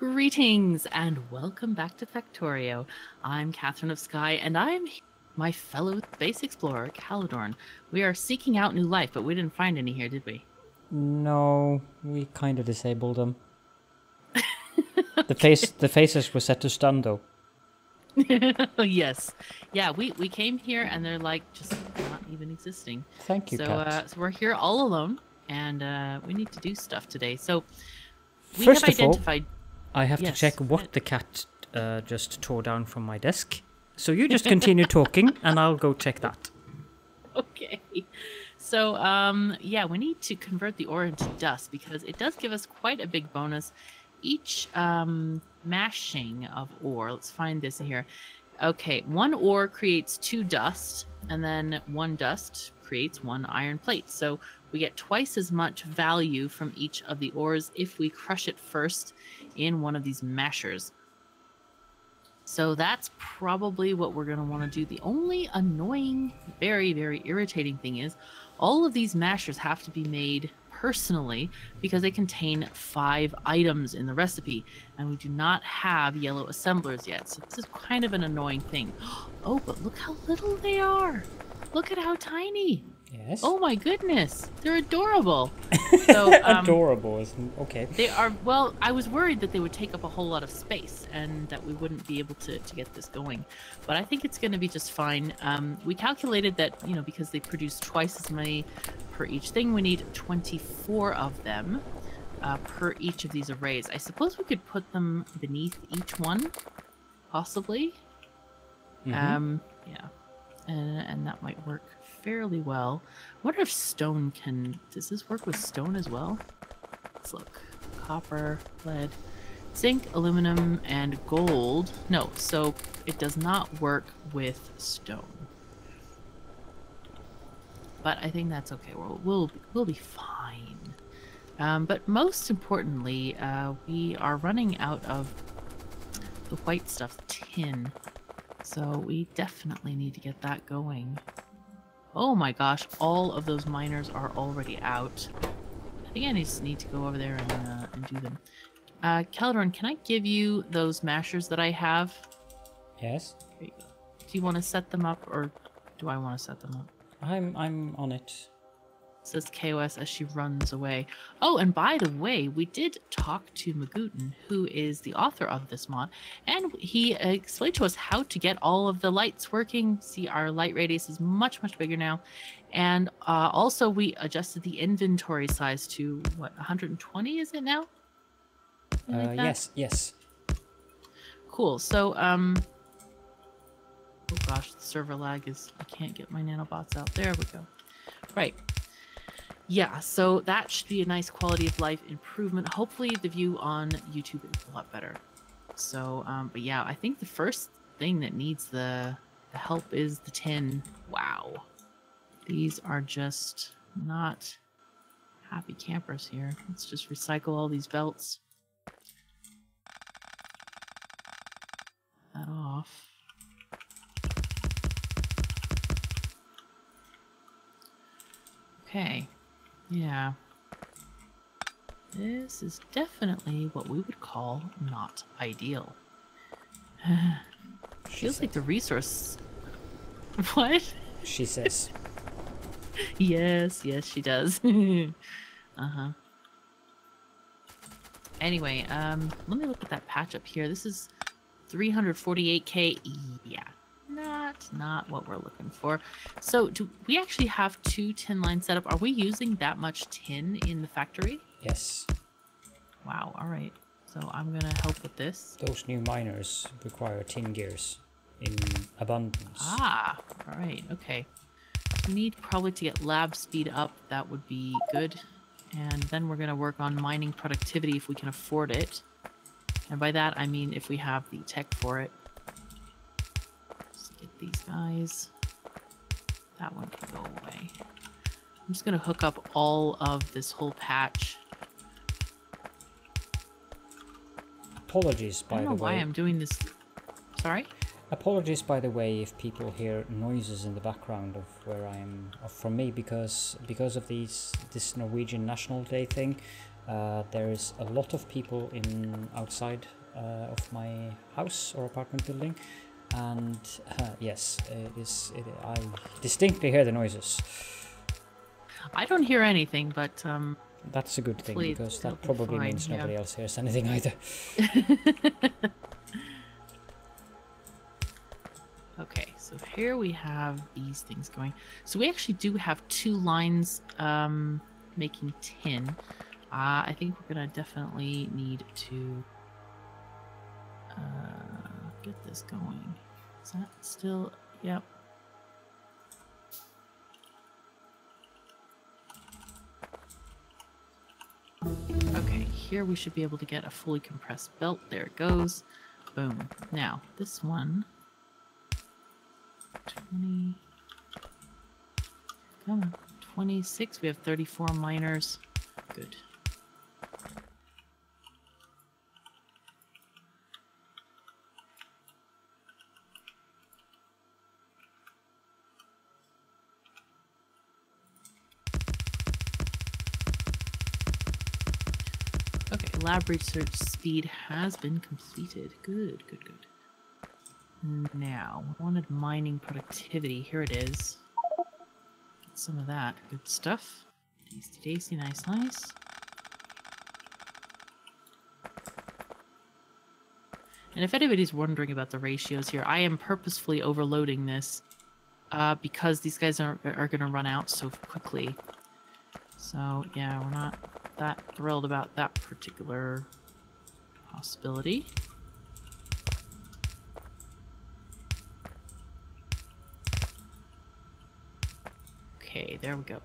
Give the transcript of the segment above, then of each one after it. Greetings and welcome back to Factorio. I'm Catherine of Sky and I'm my fellow space explorer, Caledorn. We are seeking out new life, but we didn't find any here, did we? No, we kind of disabled them. Okay. The faces were set to stun though. Yes. Yeah, we came here and they're like just not even existing. Thank you, Kat. So we're here all alone and we need to do stuff today. So we First have identified... All, I have yes. to check what the cat just tore down from my desk. So you just continue talking and I'll go check that. Okay. So, yeah, we need to convert the ore into dust because it does give us quite a big bonus. Each mashing of ore, let's find this here. Okay, one ore creates 2 dust, and then one dust creates 1 iron plate. So we get twice as much value from each of the ores if we crush it first in one of these mashers. So that's probably what we're going to want to do. The only annoying, very, very irritating thing is all of these mashers have to be made personally because they contain 5 items in the recipe and we do not have yellow assemblers yet, so this is kind of an annoying thing. Oh, but look how little they are. Look at how tiny. Yes. Oh my goodness, they're adorable. So, adorable isn't okay. They are. Well, I was worried that they would take up a whole lot of space and that we wouldn't be able to get this going, but I think it's going to be just fine. We calculated that, you know, because they produce twice as many per each thing, we need 24 of them per each of these arrays. I suppose we could put them beneath each one, possibly. Mm-hmm. Yeah, and that might work fairly well. I wonder if stone can... Does this work with stone as well? Let's look. Copper, lead, zinc, aluminum, and gold. No, so it does not work with stone. But I think that's okay. We'll be fine. But most importantly, we are running out of the white stuff, tin. So we definitely need to get that going. Oh my gosh, all of those miners are already out. I think I just need to go over there and do them. Caledorn, can I give you those mashers that I have? Yes. There you go. Do you want to set them up, or do I want to set them up? I'm on it. Says KOS as she runs away. Oh, and by the way, we did talk to Magooten, who is the author of this mod, and he explained to us how to get all of the lights working. See, our light radius is much, much bigger now. And also we adjusted the inventory size to, what, 120 is it now? Like yes, yes. Cool, so... Oh gosh, the server lag is... I can't get my nanobots out. There we go. Right. Yeah, so that should be a nice quality of life improvement. Hopefully the view on YouTube is a lot better. So, but yeah, I think the first thing that needs the help is the tin. Wow. These are just not happy campers here. Let's just recycle all these belts. That off. Okay. Yeah, this is definitely what we would call not ideal. Feels like the resource... What? She says. Yes, yes, she does. Uh-huh. Anyway, let me look at that patch up here. This is 348k. Yeah. Not what we're looking for. So do we actually have 2 tin lines set up? Are we using that much tin in the factory? Yes. Wow, all right. So I'm gonna help with this. Those new miners require tin gears in abundance. Ah, all right, okay. We need probably to get lab speed up. That would be good. And then we're gonna work on mining productivity if we can afford it. And by that, I mean if we have the tech for it. These guys. That one can go away. I'm just going to hook up all of this whole patch. Apologies, by the way. I don't know why I'm doing this. Sorry? Apologies, by the way, if people hear noises in the background of where I am from me, because of this Norwegian National Day thing, There's a lot of people in outside of my house or apartment building, and yes, I distinctly hear the noises. I don't hear anything, but that's a good thing, because that probably means nobody else hears anything either. Okay, so here we have these things going. So we actually do have two lines making 10. I think we're gonna definitely need to get this going. Is that still? Yep. Okay, here we should be able to get a fully compressed belt. There it goes. Boom. Now, this one. 20. Come on. 26. We have 34 miners. Good. Lab research speed has been completed. Good, good, good. Now, we wanted mining productivity. Here it is. Get some of that. Good stuff. Tasty, tasty, nice, nice. And if anybody's wondering about the ratios here, I am purposefully overloading this because these guys are going to run out so quickly. So, yeah, we're not that thrilled about that particular possibility. Okay, there we go.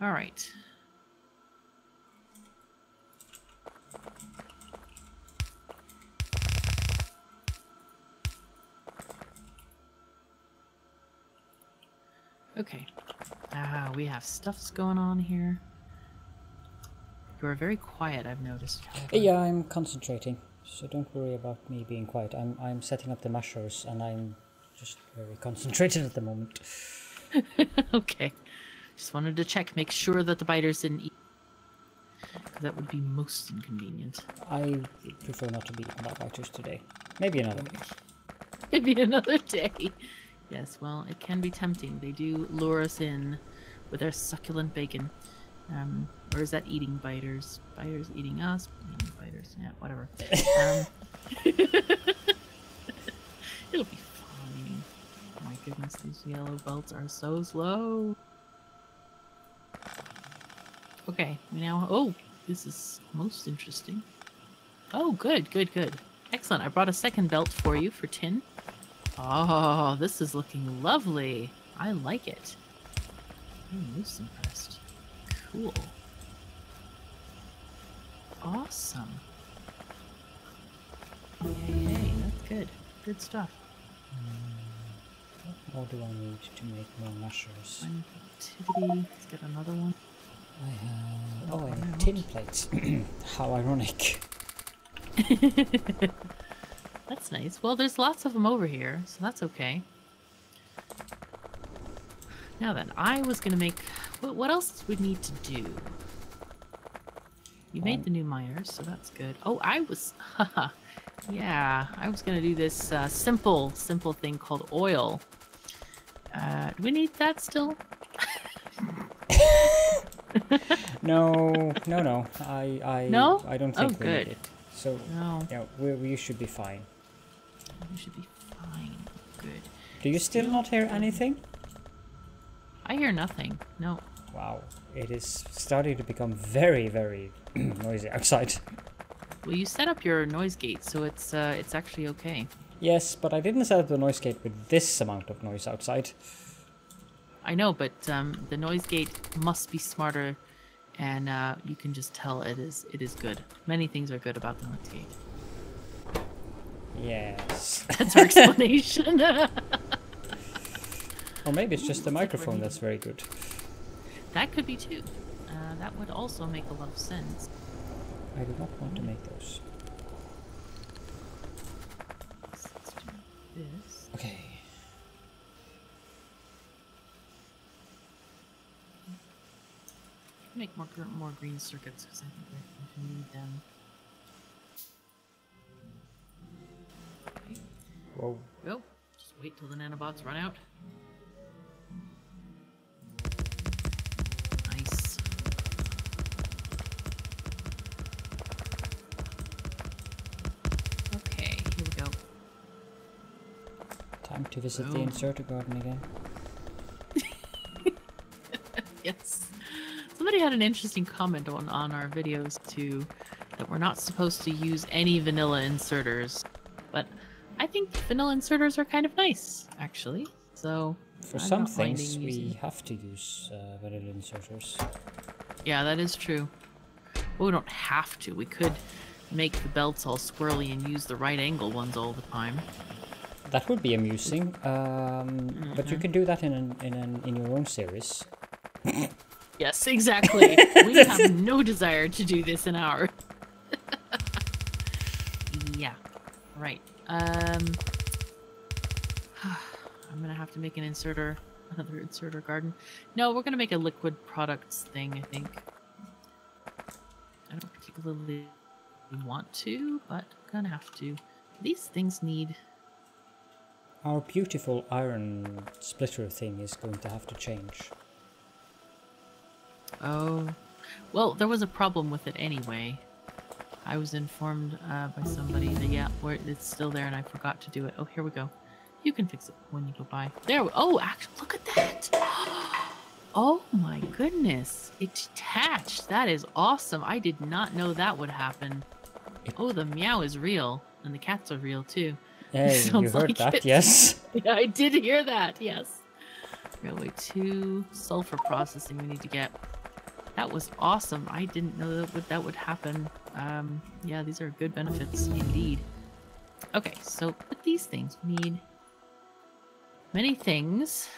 All right. Okay, we have stuffs going on here. You're very quiet, I've noticed. Yeah, I'm concentrating, so don't worry about me being quiet. I'm setting up the mushers, and I'm just very concentrated at the moment. Okay, just wanted to check, make sure that the biters didn't eat. That would be most inconvenient. I prefer not to be about biters today. Maybe another day. Maybe another day. Yes, well, it can be tempting. They do lure us in with their succulent bacon. Or is that eating biters? Biters eating us? Eating biters? Yeah, whatever. It'll be fine. Oh my goodness, these yellow belts are so slow. Okay, now... Oh, this is most interesting. Oh, good, good, good. Excellent, I brought a second belt for you for tin. Oh, this is looking lovely. I like it. I'm most impressed. Cool. Awesome. Yay, yay, that's good. Good stuff. What more do I need to make more mushers? Activity. Let's get another one. I have... Oh, I have tin plates. How ironic. That's nice. Well, there's lots of them over here, so that's okay. Now then, I was going to make... What else would we need to do? You made the new miners, so that's good. Oh, I was... Yeah, I was going to do this simple thing called oil. Do we need that still? No. No? I don't think we need it. So, yeah, we should be fine. We should be fine. Good. Do you still not hear anything? I hear nothing. No. Wow. It is starting to become very, very noisy outside. Well, you set up your noise gate, so it's actually okay. Yes, but I didn't set up the noise gate with this amount of noise outside. I know, but the noise gate must be smarter, and you can just tell it is good. Many things are good about the noise gate. Yes. That's our explanation. Or maybe it's just the microphone that's very good. That could be too. That would also make a lot of sense. I do not want to make those. this. Okay. Make more green circuits because I think we're going to need them. Okay. Whoa. Well, just wait till the nanobots run out. To visit the inserter garden again. Yes. Somebody had an interesting comment on our videos too, that we're not supposed to use any vanilla inserters, but I think vanilla inserters are kind of nice, actually. So for some things we have to use vanilla inserters. Yeah, that is true. But we don't have to. We could make the belts all squirrely and use the right angle ones all the time. That would be amusing, but you can do that in your own series. Yes, exactly. We have no desire to do this in ours. Yeah, right. I'm gonna have to make an inserter, another inserter garden. No, we're gonna make a liquid products thing. I think I don't particularly want to, but I'm gonna have to. These things need. Our beautiful iron splitter thing is going to have to change. Oh. Well, there was a problem with it anyway. I was informed by somebody that, yeah, it's still there and I forgot to do it. Oh, here we go. You can fix it when you go by. There we go. Oh, actually, look at that. Oh my goodness. It detached. That is awesome. I did not know that would happen. Oh, the meow is real. And the cats are real, too. Hey, you heard like that, yes? Yeah, I did hear that, yes. Railway 2, sulfur processing we need to get. That was awesome. I didn't know that would happen. Yeah, these are good benefits indeed. Okay, so with these things, we need many things.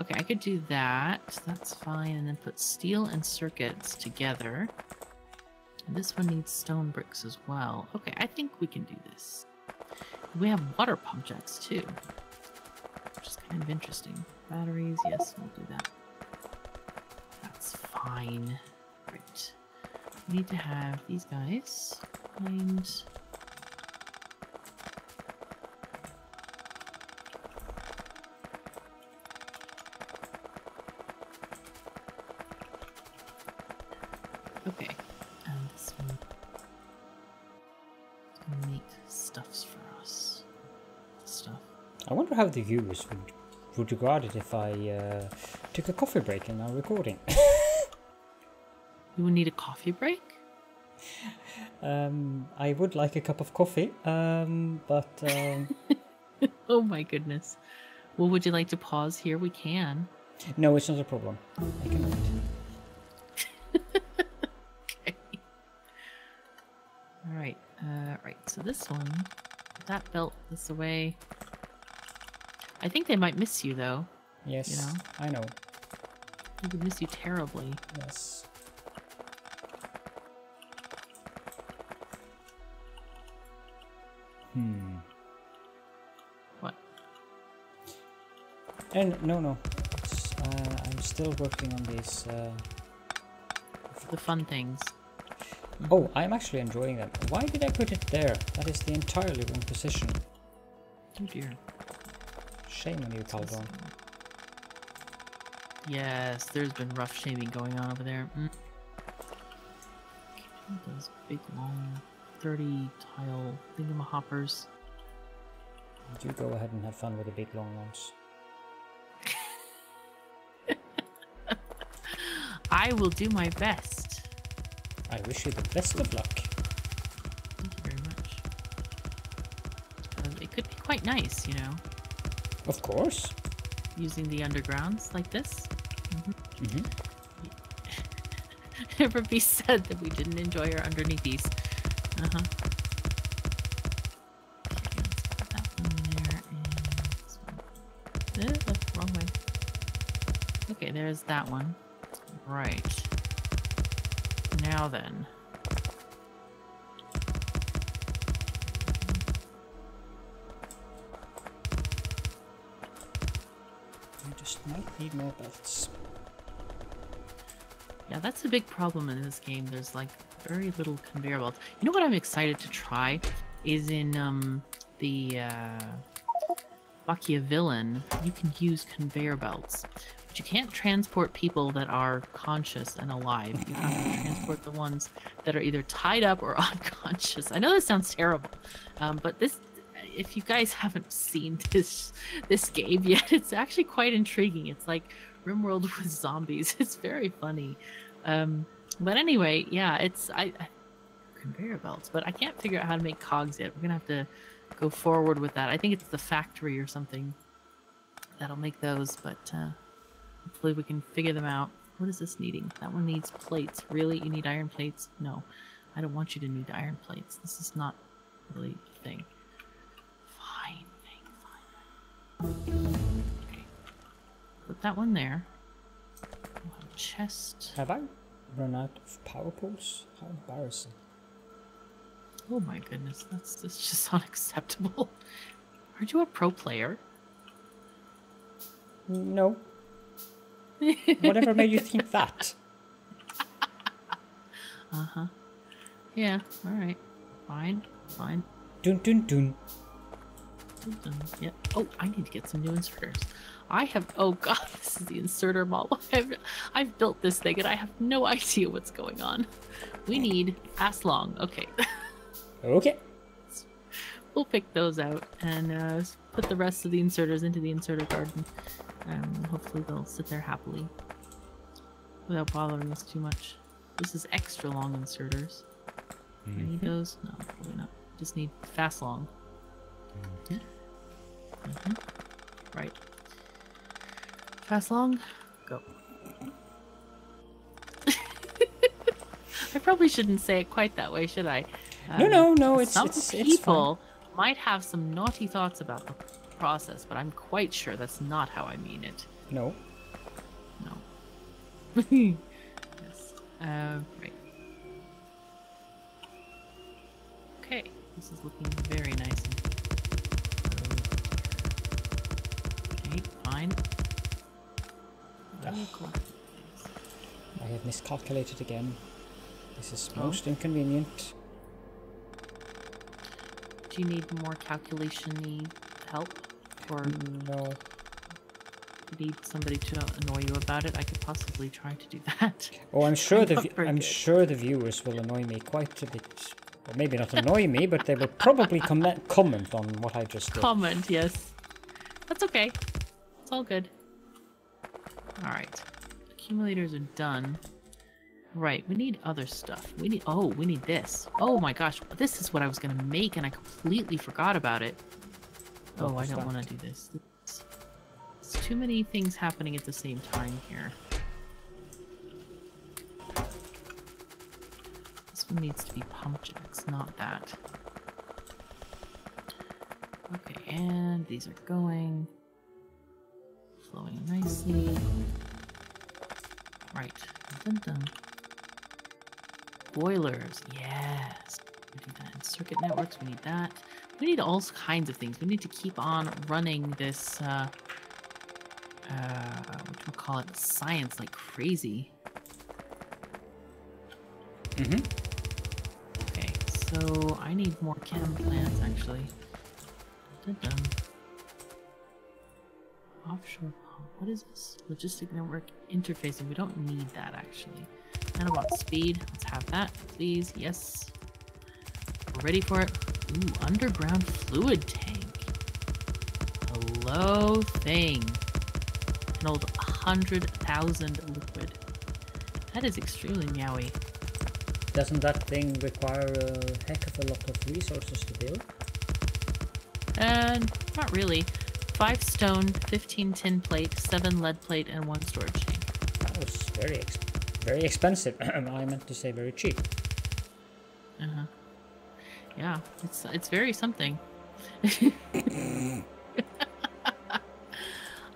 Okay, I could do that. That's fine. And then put steel and circuits together. And this one needs stone bricks as well. Okay, I think we can do this. We have water pump jacks too, which is kind of interesting. Batteries, yes, we'll do that. That's fine. Right. We need to have these guys. And okay. And this one. I wonder how the viewers would regard it if I took a coffee break in our recording. You would need a coffee break? I would like a cup of coffee, but... Oh my goodness. Well, would you like to pause here? We can. No, it's not a problem. I can wait. Okay. Alright, right, so this one, that belt this away. I think they might miss you, though. Yes, you know? I know. They would miss you terribly. Yes. Hmm. What? And no. I'm still working on these. The fun things. Oh, I'm actually enjoying them. Why did I put it there? That is the entirely wrong position. Oh dear. Shame on you, Caledorn. Yes, there's been rough shaming going on over there. Mm. Those big, long, 30-tile thingamahoppers. You go ahead and have fun with the big, long ones. I will do my best. I wish you the best of luck. Thank you very much. It could be quite nice, you know. Of course. Using the undergrounds like this. Mm-hmm. Mm-hmm. Never be said that we didn't enjoy our underneathies. Uh-huh. Okay, let's put that one there and this one. That's the wrong way. Okay, there's that one. Right. Now then. Just might need more belts. Yeah, that's a big problem in this game. There's like very little conveyor belts. You know what I'm excited to try is in the Bakia Villain, you can use conveyor belts. But you can't transport people that are conscious and alive. You have to transport the ones that are either tied up or unconscious. I know this sounds terrible, but this, if you guys haven't seen this game yet, it's actually quite intriguing. It's like Rimworld with zombies. It's very funny. But anyway, yeah, it's conveyor belts, but I can't figure out how to make cogs yet. We're gonna have to go forward with that. I think it's the factory or something that'll make those, but hopefully we can figure them out. What is this needing? That one needs plates. Really? You need iron plates? No, I don't want you to need iron plates. This is not really a thing. Fine. Okay. Put that one there. We'll have a chest. Have I run out of power poles? How embarrassing. Oh my goodness, that's just unacceptable. Aren't you a pro player? No. Whatever made you think that? Uh-huh. Yeah, alright. Fine, fine. Dun dun dun. Dun dun. Yeah. Oh, I need to get some new inserters. I have, oh god, this is the inserter model. I've built this thing and I have no idea what's going on. We need ass long. Okay. Okay. We'll pick those out and put the rest of the inserters into the inserter garden. Hopefully they'll sit there happily without bothering us too much. This is extra long inserters. Mm-hmm. Do I need those? No, probably not. Just need fast long. Mm-hmm. Yeah. Mm-hmm. Right. Fast long. Go. I probably shouldn't say it quite that way, should I? No, it's some people might have some naughty thoughts about the process, but I'm quite sure that's not how I mean it. No. No. Yes. Right. Okay. This is looking very nice. Okay, fine. I have miscalculated again. This is most inconvenient. Do you need more calculation-y help? Or no. Need somebody to annoy you about it? I could possibly try to do that. Oh, I'm sure the viewers will annoy me quite a bit. Well, maybe not annoy me, but they will probably comment on what I just did. Comment, yes. That's okay. It's all good. Alright. Accumulators are done. Right, we need other stuff. We need this. Oh my gosh, this is what I was gonna make and I completely forgot about it. Oh, I don't want to do this. It's too many things happening at the same time here. This one needs to be pump jacks, not that. Okay, and these are going. Flowing nicely. Right. Dun dun. Boilers, yes. We do that in circuit networks. We need that. We need all kinds of things. We need to keep on running this, whatchamacallit, science like crazy. Mm-hmm. Okay, so I need more chem plants actually. Dun dun. Offshore pump. What is this? Logistic network interfacing. We don't need that actually. Nanobot speed. Let's have that, please. Yes. We're ready for it. Ooh, underground fluid tank. Hello thing. An old 100,000 liquid. That is extremely meowy. Doesn't that thing require a heck of a lot of resources to build? Not really. 5 stone, 15 tin plate, 7 lead plate, and 1 storage tank. That was very expensive. Very expensive. I meant to say very cheap. Uh-huh. Yeah, it's very something.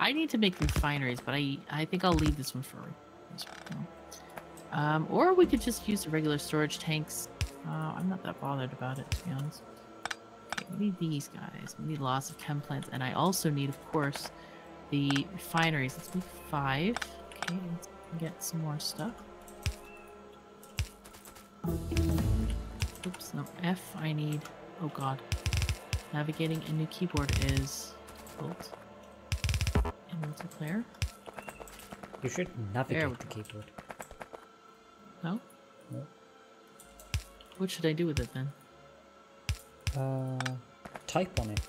I need to make refineries, but I think I'll leave this one for or we could just use the regular storage tanks. I'm not that bothered about it, to be honest. Okay, we need these guys. We need lots of chem plants, and I also need, of course, the refineries. Let's do 5. Okay, let's get some more stuff. Oops, no, F I need. Oh god. Navigating a new keyboard is difficult. In multiplayer. You should navigate the keyboard. No? No. What should I do with it then? Type on it.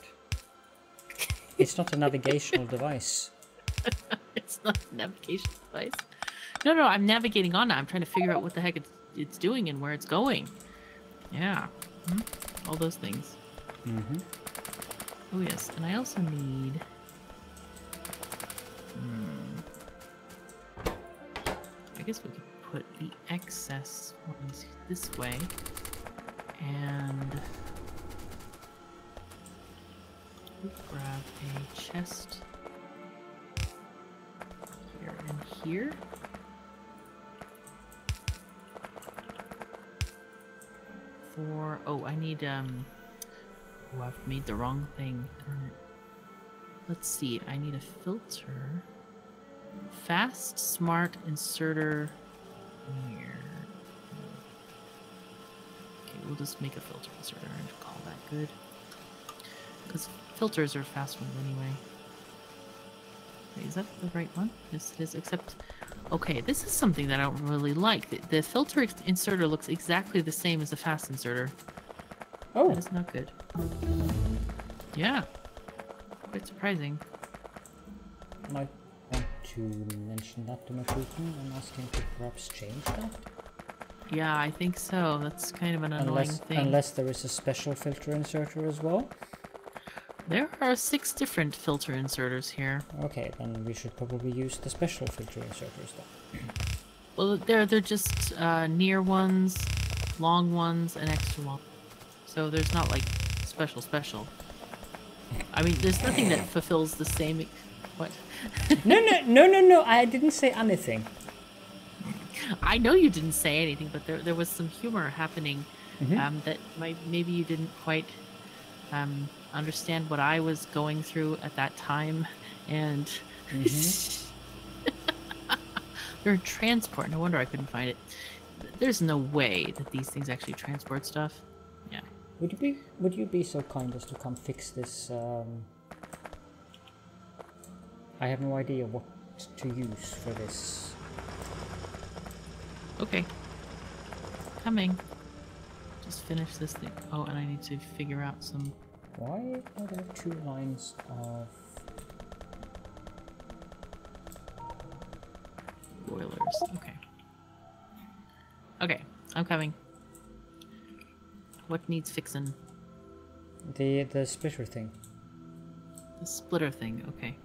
It's not a navigational device. It's not a navigational device. No, no, I'm navigating on it. I'm trying to figure out what the heck it's doing and where it's going. Yeah. All those things. Mm-hmm. Oh yes, and I also need... I guess we could put the excess ones this way. And... we'll grab a chest here and here. For, oh, I need, oh, I've made the wrong thing. Let's see, I need a filter. Fast, smart, inserter here. Okay, we'll just make a filter inserter and call that good. Because filters are fast ones anyway. Wait, is that the right one? Yes, it is, except... okay, this is something that I don't really like. The filter inserter looks exactly the same as the fast inserter. Oh. That is not good. Yeah. Quite surprising. I might want to mention that to Makruton and ask him to perhaps change that. Yeah, I think so. That's kind of an annoying thing. Unless there is a special filter inserter as well. There are 6 different filter inserters here. Okay, then we should probably use the special filter inserters then. Well, they're just near ones, long ones, and extra long. So there's not like special. I mean, there's nothing that fulfills the same. What? No! I didn't say anything. I know you didn't say anything, but there was some humor happening that maybe you didn't quite. Understand what I was going through at that time, and they're in transport. No wonder I couldn't find it. There's no way that these things actually transport stuff. Yeah. Would you be so kind as to come fix this? I have no idea what to use for this. Okay. Coming. Just finish this thing. Oh, and I need to figure out some. Why are there 2 lines of boilers? Okay. Okay, I'm coming. What needs fixing? The splitter thing. The splitter thing, okay.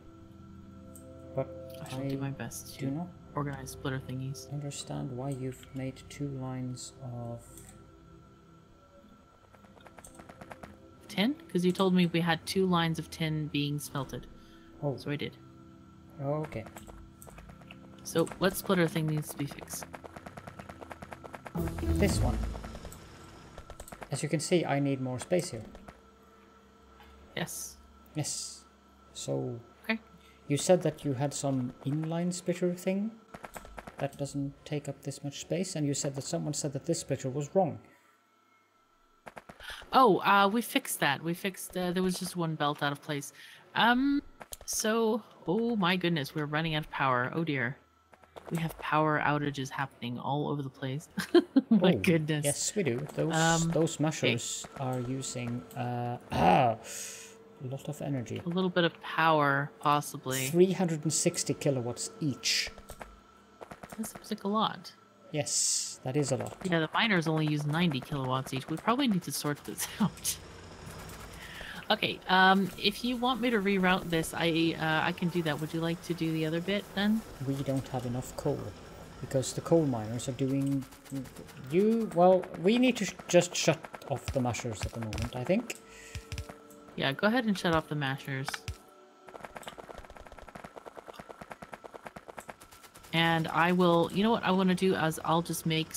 But I shall do my best to not organize splitter thingies. Understand why you've made 2 lines of 10? Because you told me we had 2 lines of tin being smelted. Oh. So I did. Okay. So what splitter thing needs to be fixed? This one. As you can see, I need more space here. Yes. Yes. So... okay. You said that you had some inline splitter thing that doesn't take up this much space, and you said that someone said that this splitter was wrong. Oh, we fixed that. We fixed, there was just one belt out of place. So, oh my goodness, we're running out of power. Oh dear. We have power outages happening all over the place. My goodness. Yes, we do. Those mushers are using, a lot of energy. A little bit of power, possibly. 360 kilowatts each. That seems like a lot. Yes, that is a lot. Yeah, the miners only use 90 kilowatts each. We probably need to sort this out. Okay, if you want me to reroute this, I can do that. Would you like to do the other bit then? We don't have enough coal, because the coal miners are doing... well, we need to just shut off the mashers at the moment, I think. Yeah, go ahead and shut off the mashers. And I will, you know what I want to do is I'll just make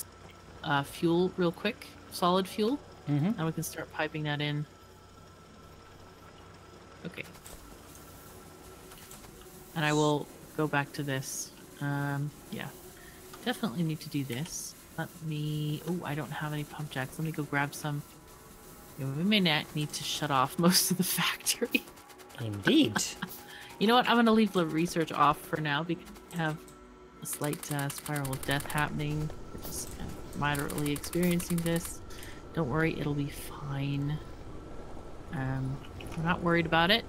fuel real quick, solid fuel, and we can start piping that in. Okay. And I will go back to this. Yeah, definitely need to do this. Let me... Oh, I don't have any pump jacks. Let me go grab some. We may not need to shut off most of the factory. Indeed. You know what? I'm going to leave the research off for now because we have a slight spiral of death happening. We're just moderately experiencing this. Don't worry, it'll be fine. We're not worried about it.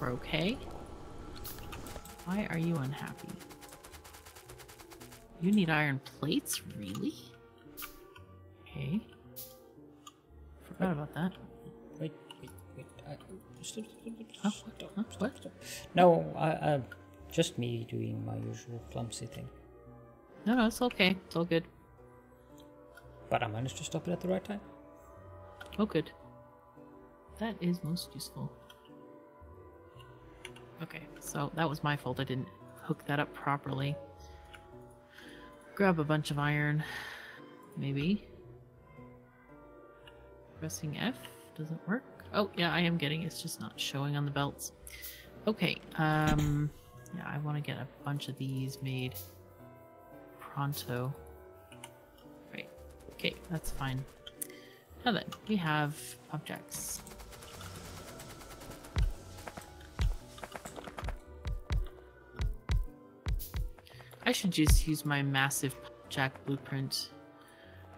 We're okay. Why are you unhappy? You need iron plates? Really? Okay. Forgot about that. Wait. Stop. No, just me doing my usual clumsy thing. No, it's okay. It's all good. But I managed to stop it at the right time. Oh, good. That is most useful. Okay, so that was my fault. I didn't hook that up properly. Grab a bunch of iron, maybe. Pressing F doesn't work. Oh, yeah, I am getting it. It's just not showing on the belts. Okay, yeah, I want to get a bunch of these made pronto. Right, okay, that's fine. Now then, we have pump jacks. I should just use my massive pump jack blueprint,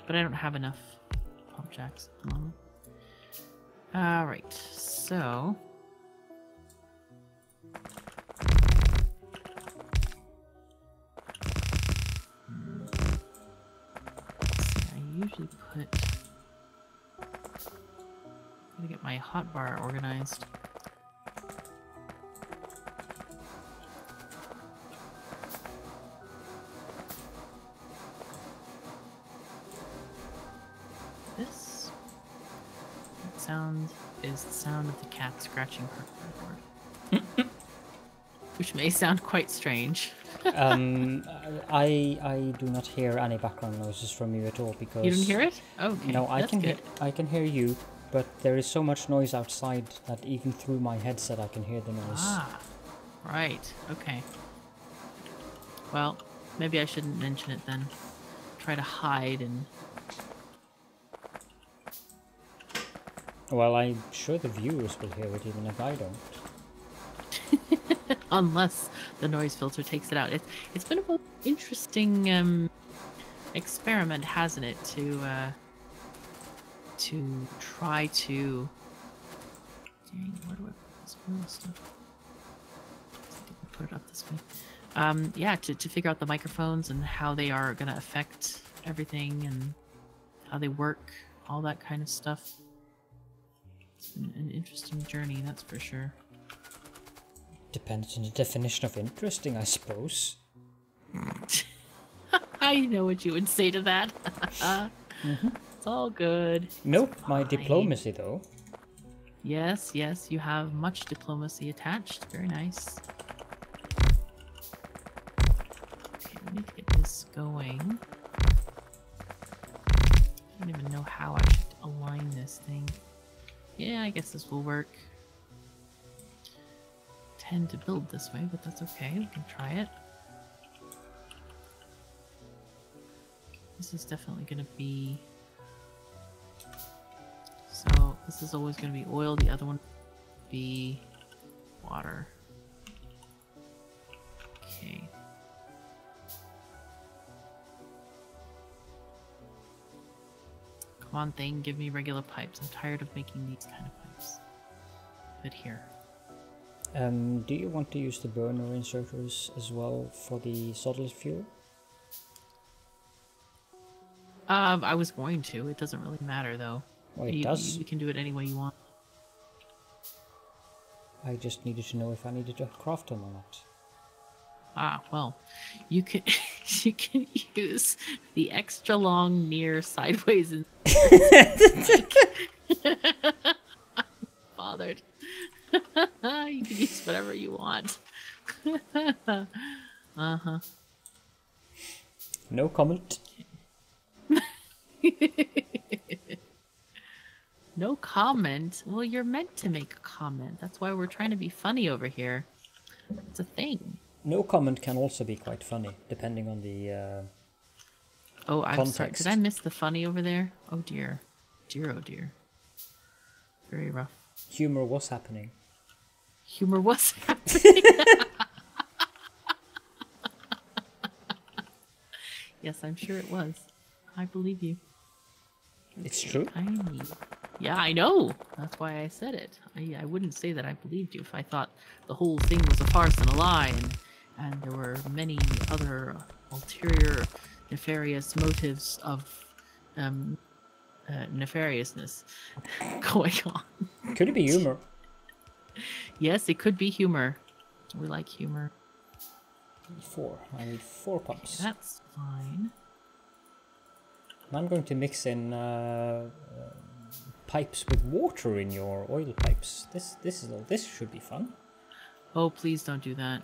but I don't have enough pump jacks at the moment. Alright, so... I usually put... I'm gonna get my hotbar organized. Sound is the sound of the cat scratching her cardboard, which may sound quite strange. I do not hear any background noises from you at all because you don't hear it. Okay, no, I can hear you, but there is so much noise outside that even through my headset I can hear the noise. Ah, right. Okay. Well, maybe I shouldn't mention it then. Try to hide and. Well, I'm sure the viewers will hear it even if I don't. Unless the noise filter takes it out. It's been an interesting experiment, hasn't it, to try to... Dang, where do I put this blue stuff? I didn't put it up this way. Yeah, to figure out the microphones and how they are going to affect everything and how they work, all that kind of stuff. It's been an interesting journey, that's for sure. Depends on the definition of interesting, I suppose. I know what you would say to that. Mm-hmm. It's all good. Nope, my diplomacy, though. Yes, you have much diplomacy attached. Very nice. Okay, we need to get this going. I don't even know how I should align this thing. Yeah, I guess this will work. Tend to build this way, but that's okay. We can try it. This is definitely going to be... So, this is always going to be oil. The other one will be water. Okay. Come on thing, give me regular pipes. I'm tired of making these kind of pipes. But here. Do you want to use the burner inserters as well for the solid fuel? I was going to. It doesn't really matter though. Well, it does. You can do it any way you want. I just needed to know if I needed to craft them or not. Ah, well, you can use the extra long near sideways and I'm bothered. You can use whatever you want. Uh-huh. No comment. No comment? Well, you're meant to make a comment. That's why we're trying to be funny over here. It's a thing. No comment can also be quite funny, depending on the oh, I'm context. Sorry, did I miss the funny over there? Oh dear. Dear, oh dear. Very rough. Humor was happening. Humor was happening. Yes, I'm sure it was. I believe you. It's true. Tiny. Yeah, I know. That's why I said it. I wouldn't say that I believed you if I thought the whole thing was a farce and a lie, and there were many other ulterior, nefarious motives of nefariousness going on. Could it be humor? Yes, it could be humor. We like humor. I need 4 pumps. Okay, that's fine. I'm going to mix in pipes with water in your oil pipes. This should be fun. Oh, please don't do that.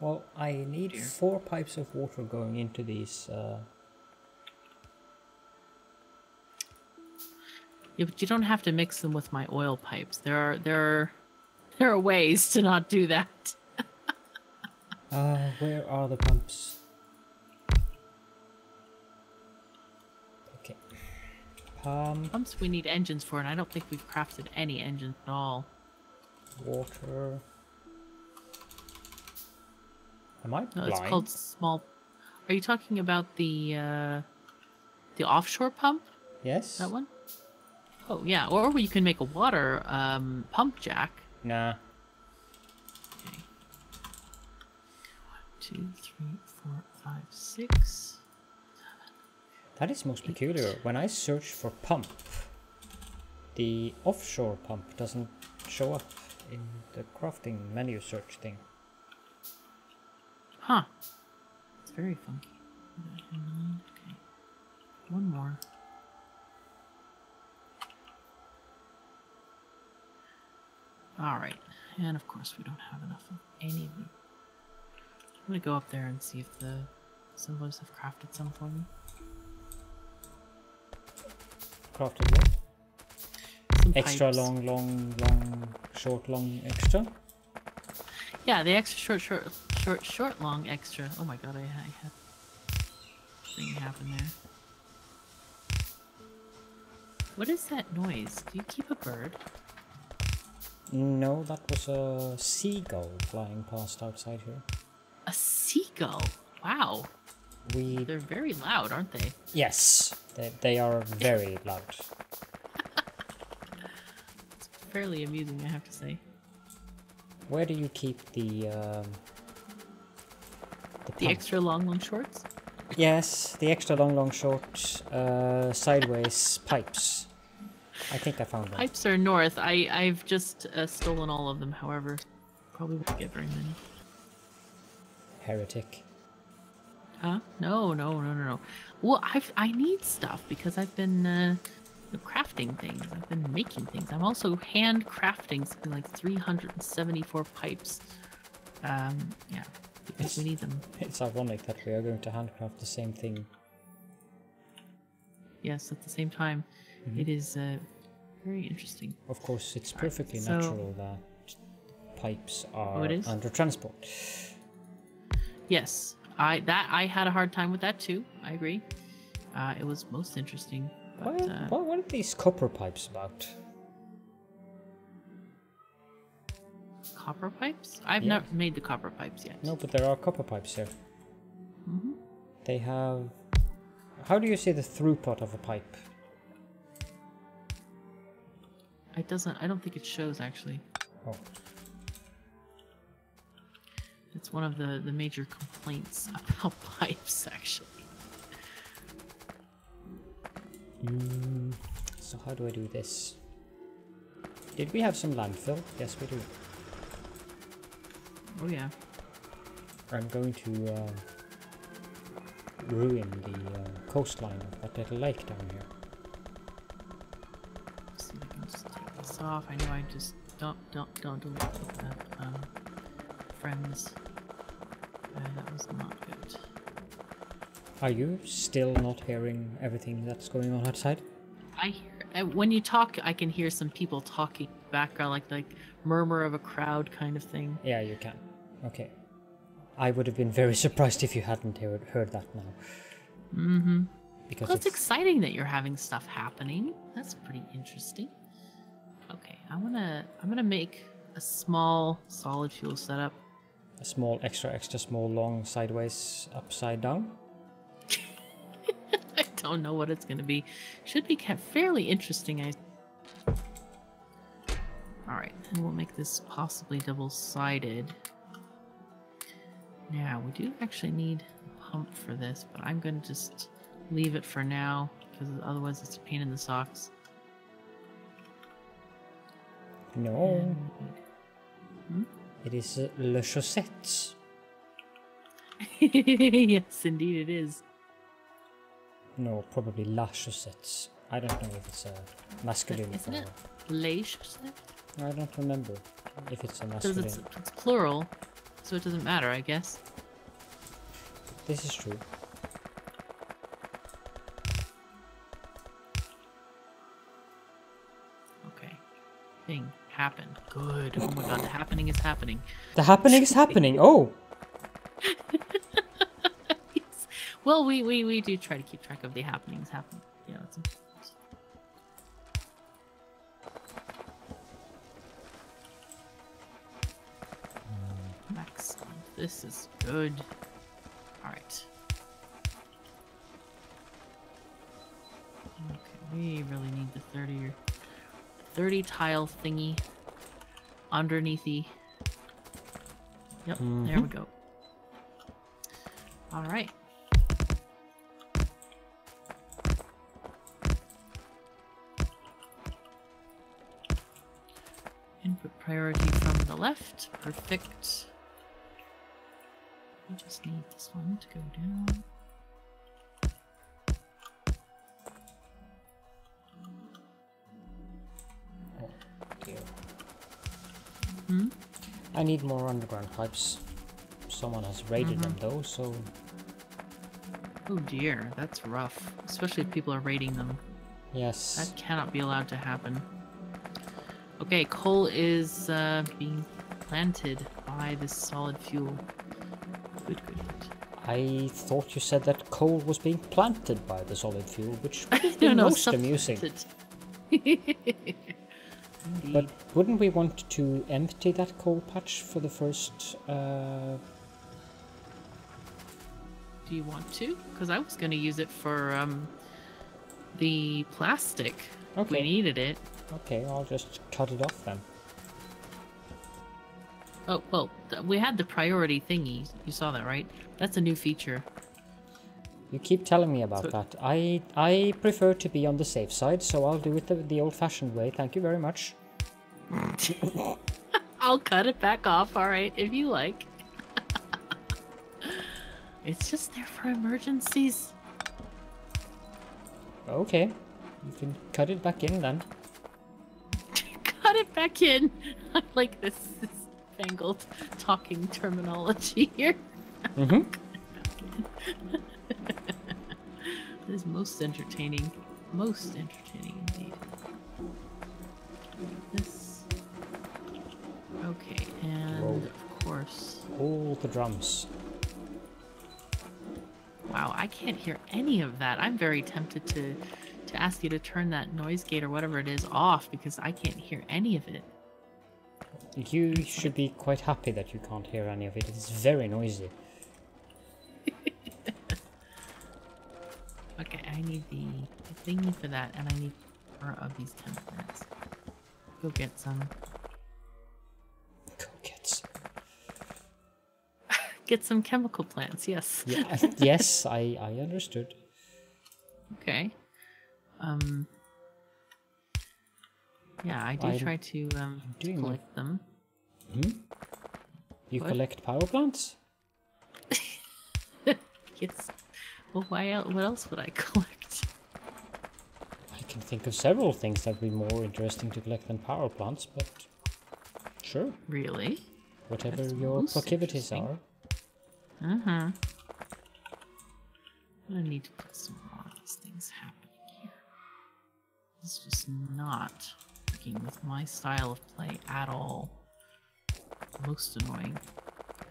Well, I need 4 pipes of water going into these. Yeah, but you don't have to mix them with my oil pipes. There are ways to not do that. Where are the pumps? Okay. Pumps we need engines for, and I don't think we've crafted any engines at all. Water. Am I blind? No, it's called small... Are you talking about the offshore pump? Yes. That one? Oh, yeah. Or you can make a water pump jack. Nah. 2, 3, 4, 5, 6, 7. That is most peculiar. When I search for pump, the offshore pump doesn't show up in the crafting menu search thing. Huh. It's very funky. Okay. One more. Alright. And of course we don't have enough of any of them. I'm gonna go up there and see if the assemblers have crafted some for me. Crafted what? Some extra pipes. long, short, long, extra? Yeah, the extra short, long, extra. Oh my god, I had a thing happen there. What is that noise? Do you keep a bird? No, that was a seagull flying past outside here. A seagull. Wow. They're very loud, aren't they? Yes, they are very loud. It's fairly amusing, I have to say. Where do you keep the extra long shorts? Yes, the extra long short sideways pipes. I think I found one. Pipes are north. I've just stolen all of them, however. Probably won't get very many. Heretic. Huh? No. Well, I need stuff because I've been crafting things. I've been making things. I'm also hand crafting something like 374 pipes. Yeah, because we need them. It's ironic that we are going to handcraft the same thing. Yes, at the same time. Mm-hmm. It is very interesting. Of course, it's perfectly natural that pipes are under transport. Yes, I had a hard time with that too. I agree. It was most interesting. But, what are these copper pipes about? Copper pipes? I've never made the copper pipes yet. No, but there are copper pipes here. Mm-hmm. They have... How do you say the throughput of a pipe? It doesn't... I don't think it shows, actually. Oh. It's one of the major complaints about pipes, actually. So how do I do this? Did we have some landfill? Yes, we do. Oh, yeah. I'm going to ruin the coastline of that little lake down here. Let's see if I can just take this off. I know I just... Don't delete that. Friends. That was not good. Are you still not hearing everything that's going on outside? I hear... when you talk, I can hear some people talking in the background, like murmur of a crowd kind of thing. Yeah, you can. Okay. I would have been very surprised if you hadn't heard that now. Mm-hmm. Because well, it's exciting that you're having stuff happening. That's pretty interesting. Okay, I'm gonna make a small solid fuel setup. A small, extra small, long, sideways, upside down. I don't know what it's gonna be. Should be kept fairly interesting. All right, and we'll make this possibly double-sided. Now we do actually need a pump for this, but I'm gonna just leave it for now because otherwise it's a pain in the socks. No. Hmm? It is Le Chaussettes. Yes, indeed it is. No, probably La Chaussettes. I don't know if it's a masculine. Isn't it Les Chaussettes? I don't remember if it's a masculine. It's plural, so it doesn't matter, I guess. This is true. Happen. Good. Oh my god, the happening is happening. The happening is happening. Oh. Yes. Well, we do try to keep track of the happenings happening. You know, it's important. Excellent. This is good. All right. Okay, we really need the 30 tile thingy underneathy. Yep, there we go. All right. Input priority from the left. Perfect. We just need this one to go down. I need more underground pipes. Someone has raided them though, so... Oh dear, that's rough. Especially if people are raiding them. Yes. That cannot be allowed to happen. Okay, coal is being planted by this solid fuel. Good, good. I thought you said that coal was being planted by the solid fuel, which would be most amusing. Indeed. But wouldn't we want to empty that coal patch for the first... Do you want to? Because I was going to use it for the plastic. Okay. We needed it. Okay, I'll just cut it off then. Oh, well, we had the priority thingy. You saw that, right? That's a new feature. You keep telling me about that. I prefer to be on the safe side, so I'll do it the old-fashioned way. Thank you very much. I'll cut it back off, all right, if you like. It's just there for emergencies. Okay. You can cut it back in, then. Cut it back in! I like this fangled talking terminology here. Mm-hmm. It is most entertaining. Most entertaining indeed. This. Okay, and of course. All the drums. Wow, I can't hear any of that. I'm very tempted to ask you to turn that noise gate or whatever it is off because I can't hear any of it. You should be quite happy that you can't hear any of it. It's very noisy. Okay, I need the thingy for that, and I need more of these templates. Go get some. Go get some. Get some chemical plants, yes. Yeah, yes, I understood. Okay. Yeah, I do try to collect them. Hmm? You collect power plants? Yes. Well, what else would I collect? I can think of several things that would be more interesting to collect than power plants, but sure. Really? Whatever that's your proclivities are. Uh-huh. I need to put some more of these things happening here. It's just not working with my style of play at all. Most annoying.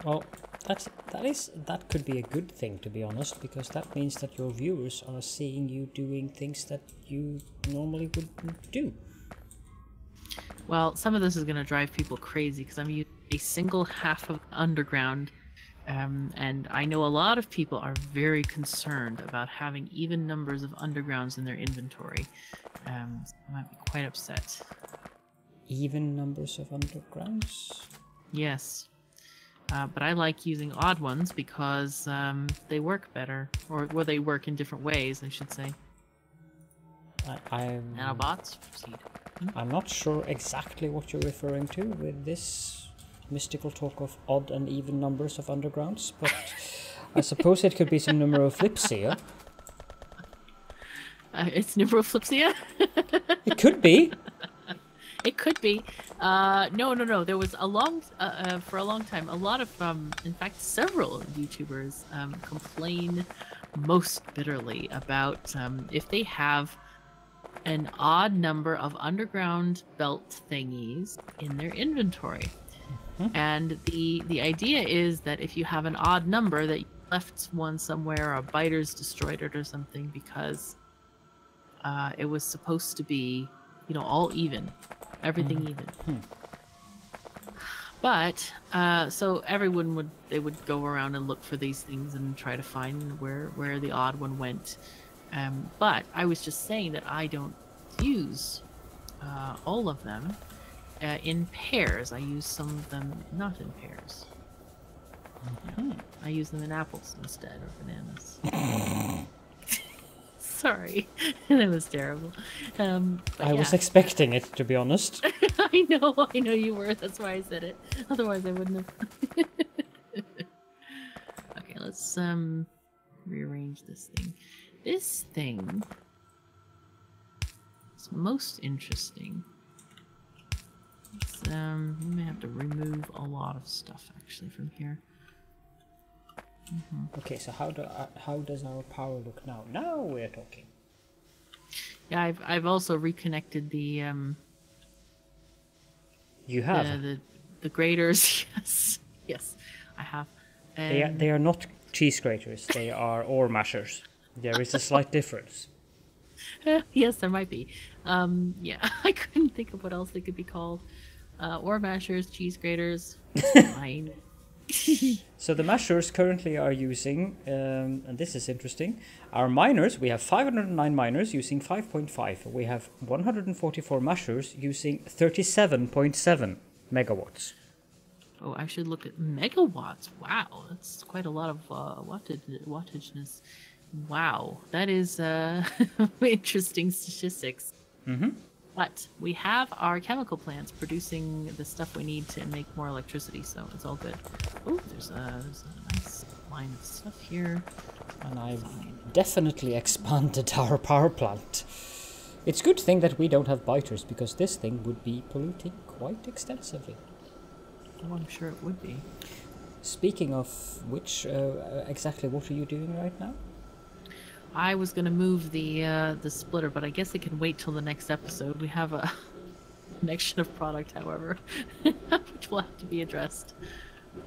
Well, that could be a good thing, to be honest, because that means that your viewers are seeing you doing things that you normally wouldn't do. Well, some of this is going to drive people crazy because I'm using a single half of underground, and I know a lot of people are very concerned about having even numbers of undergrounds in their inventory. So I might be quite upset. Even numbers of undergrounds? Yes. But I like using odd ones because they work better, or they work in different ways, I should say. Nanobots, proceed. I'm not sure exactly what you're referring to with this mystical talk of odd and even numbers of undergrounds, but I suppose it could be some numeroflipsia. It's numeroflipsia? It could be. It could be. No. There was for a long time, a lot of, in fact, several YouTubers complain most bitterly about if they have an odd number of underground belt thingies in their inventory. Mm-hmm. And the idea is that if you have an odd number, that you left one somewhere, or a biter's destroyed it or something, because it was supposed to be, you know, all even. Everything even. But so everyone would go around and look for these things and try to find where the odd one went. But I was just saying that I don't use all of them in pairs. I use some of them not in pairs. Mm-hmm. I use them in apples instead, or bananas. Sorry, that was terrible. I was expecting it, to be honest. I know you were. That's why I said it. Otherwise, I wouldn't have. Okay, let's rearrange this thing. This thing is most interesting. It's, we may have to remove a lot of stuff actually from here. Mm-hmm. Okay, so how does our power look now? Now we're talking. Yeah, I've also reconnected the You have the graters. Yes, I have. They are not cheese graters. They are ore mashers. There is a slight difference. Yes, there might be. Yeah, I couldn't think of what else they could be called. Ore mashers, cheese graters. Fine. So the mashers currently are using, and this is interesting, our miners. We have 509 miners using 5.5. We have 144 mashers using 37.7 megawatts. Oh, I should look at megawatts. Wow, that's quite a lot of wattageness. Wow, that is interesting statistics. Mm-hmm. But we have our chemical plants producing the stuff we need to make more electricity, so it's all good. Oh, there's a nice line of stuff here. And I've definitely expanded our power plant. It's a good thing that we don't have biters, because this thing would be polluting quite extensively. Oh, I'm sure it would be. Speaking of which, exactly what are you doing right now? I was going to move the splitter, but I guess it can wait till the next episode. We have a connection of product, however, which will have to be addressed.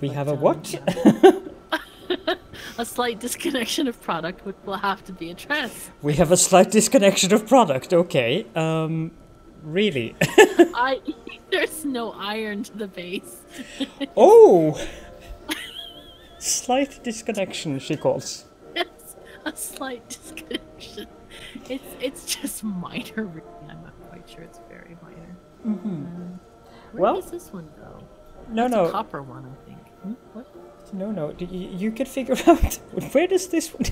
We have a what? Yeah. A slight disconnection of product, which will have to be addressed. We have a slight disconnection of product, okay. Really? There's no iron to the base. Oh! Slight disconnection, she calls. A slight disconnection. It's just minor. Really. I'm not quite sure. It's very minor. Mm-hmm. Well, where is this one though? No. It's a copper one, I think. Hmm? What? No. You could figure out where does this one?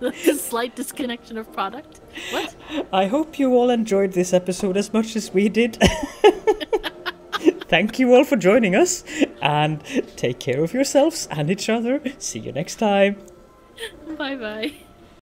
The slight disconnection of product. What? I hope you all enjoyed this episode as much as we did. Thank you all for joining us, and take care of yourselves and each other. See you next time. Bye-bye.